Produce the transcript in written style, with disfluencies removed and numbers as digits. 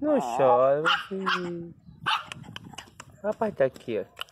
Não chora, filho. Rapaz, tá aqui, ó.